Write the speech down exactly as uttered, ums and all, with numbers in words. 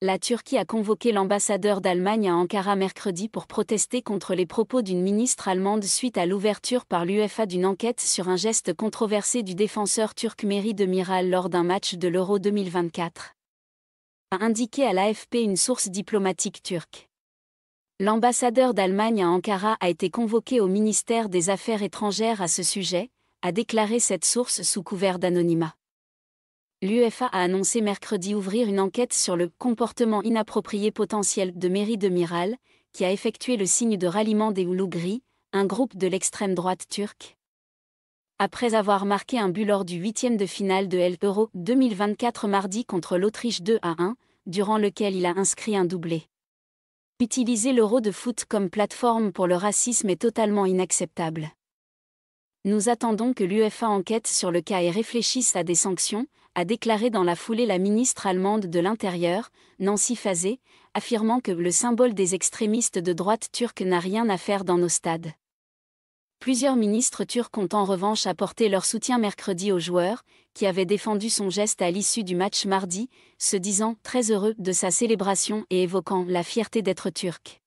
La Turquie a convoqué l'ambassadeur d'Allemagne à Ankara mercredi pour protester contre les propos d'une ministre allemande suite à l'ouverture par l'UEFA d'une enquête sur un geste controversé du défenseur turc Merih Demiral lors d'un match de l'Euro deux mille vingt-quatre. A indiqué à l'A F P une source diplomatique turque. L'ambassadeur d'Allemagne à Ankara a été convoqué au ministère des Affaires étrangères à ce sujet, a déclaré cette source sous couvert d'anonymat. L'UEFA a annoncé mercredi ouvrir une enquête sur le « comportement inapproprié potentiel » de Merih Demiral, qui a effectué le signe de ralliement des Ulus Gris, un groupe de l'extrême droite turque. Après avoir marqué un but lors du huitième de finale de l'Euro deux mille vingt-quatre mardi contre l'Autriche deux à un, durant lequel il a inscrit un doublé. Utiliser l'Euro de foot comme plateforme pour le racisme est totalement inacceptable. Nous attendons que l'UEFA enquête sur le cas et réfléchisse à des sanctions, a déclaré dans la foulée la ministre allemande de l'Intérieur, Nancy Faeser, affirmant que le symbole des extrémistes de droite turque n'a rien à faire dans nos stades. Plusieurs ministres turcs ont en revanche apporté leur soutien mercredi aux joueurs, qui avaient défendu son geste à l'issue du match mardi, se disant très heureux de sa célébration et évoquant la fierté d'être turc.